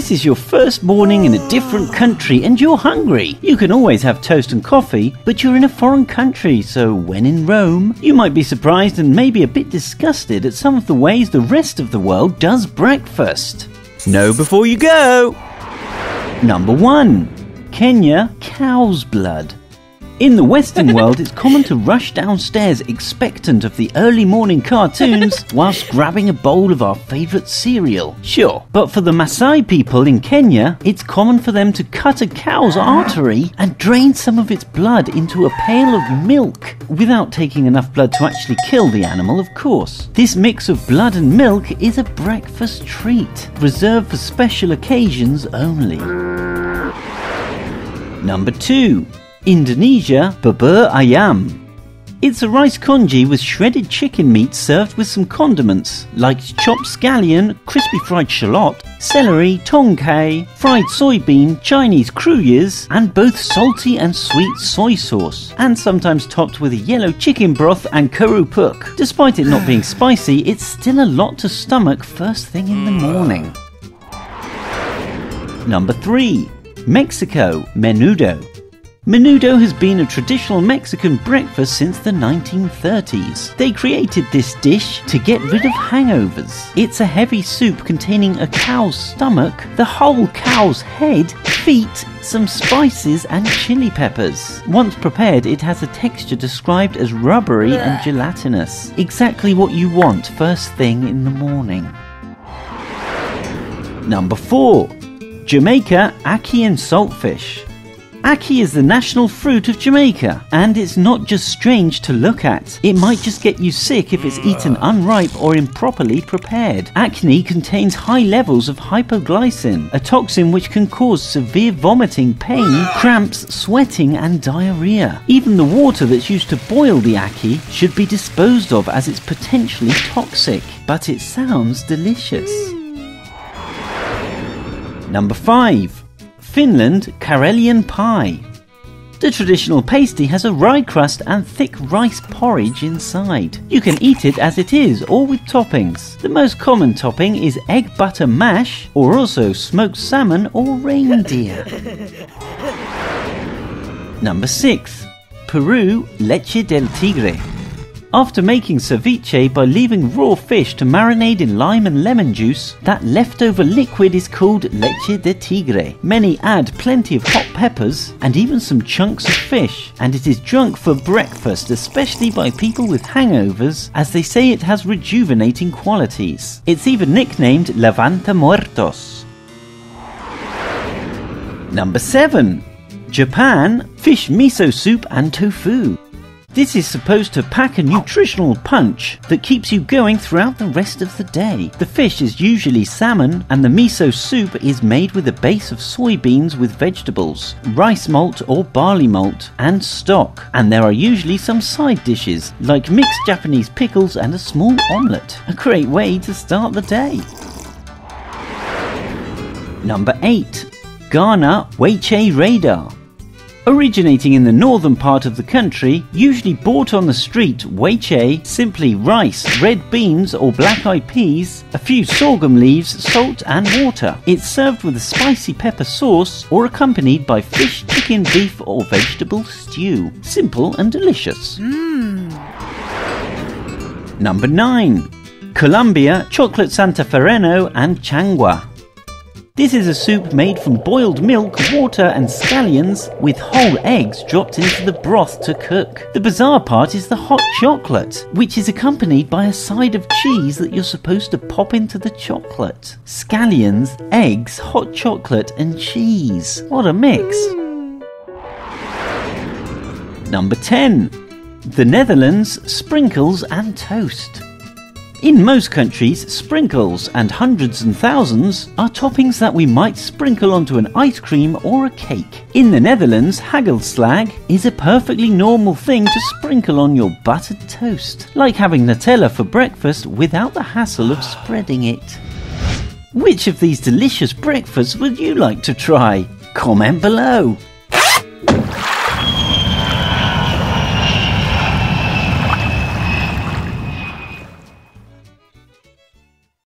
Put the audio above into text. this is your first morning in a different country and you're hungry, you can always have toast and coffee, but you're in a foreign country, so when in Rome, you might be surprised and maybe a bit disgusted at some of the ways the rest of the world does breakfast. Know before you go! Number 1. Kenya, cow's blood. In the Western world, it's common to rush downstairs expectant of the early morning cartoons whilst grabbing a bowl of our favourite cereal. Sure, but for the Maasai people in Kenya, it's common for them to cut a cow's artery and drain some of its blood into a pail of milk, without taking enough blood to actually kill the animal, of course. This mix of blood and milk is a breakfast treat, reserved for special occasions only. Number 2. Indonesia, Bubur Ayam. It's a rice congee with shredded chicken meat served with some condiments like chopped scallion, crispy fried shallot, celery, tongcay, fried soybean, Chinese crouyers, and both salty and sweet soy sauce, and sometimes topped with a yellow chicken broth and kerupuk. Despite it not being spicy, it's still a lot to stomach first thing in the morning. Number 3. Mexico, Menudo. Menudo has been a traditional Mexican breakfast since the 1930s. They created this dish to get rid of hangovers. It's a heavy soup containing a cow's stomach, the whole cow's head, feet, some spices and chili peppers. Once prepared, it has a texture described as rubbery and gelatinous. Exactly what you want first thing in the morning. Number 4. Jamaica, Ackee and Saltfish. Ackee is the national fruit of Jamaica, and it's not just strange to look at. It might just get you sick if it's eaten unripe or improperly prepared. Ackee contains high levels of hypoglycin, a toxin which can cause severe vomiting, pain, cramps, sweating and diarrhea. Even the water that's used to boil the ackee should be disposed of as it's potentially toxic, but it sounds delicious. Number 5. Finland, Karelian Pie. The traditional pasty has a rye crust and thick rice porridge inside. You can eat it as it is or with toppings. The most common topping is egg butter mash, or also smoked salmon or reindeer. Number 6. Peru, Leche de Tigre. After making ceviche by leaving raw fish to marinate in lime and lemon juice, that leftover liquid is called leche de tigre. Many add plenty of hot peppers and even some chunks of fish, and it is drunk for breakfast, especially by people with hangovers, as they say it has rejuvenating qualities. It's even nicknamed Levanta Muertos. Number 7. Japan, fish miso soup and tofu. This is supposed to pack a nutritional punch that keeps you going throughout the rest of the day. The fish is usually salmon, and the miso soup is made with a base of soybeans with vegetables, rice malt or barley malt, and stock. And there are usually some side dishes, like mixed Japanese pickles and a small omelette. A great way to start the day. Number 8. Ghana, Waakye Rada. Originating in the northern part of the country, usually bought on the street, weche, simply rice, red beans or black-eyed peas, a few sorghum leaves, salt and water. It's served with a spicy pepper sauce or accompanied by fish, chicken, beef or vegetable stew. Simple and delicious. Number 9. Colombia, chocolate Santa Ferreno and Changua. This is a soup made from boiled milk, water and scallions, with whole eggs dropped into the broth to cook. The bizarre part is the hot chocolate, which is accompanied by a side of cheese that you're supposed to pop into the chocolate. Scallions, eggs, hot chocolate and cheese. What a mix! Number 10. The Netherlands, sprinkles and toast. In most countries, sprinkles and hundreds and thousands are toppings that we might sprinkle onto an ice cream or a cake. In the Netherlands, hagelslag is a perfectly normal thing to sprinkle on your buttered toast, like having Nutella for breakfast without the hassle of spreading it. Which of these delicious breakfasts would you like to try? Comment below!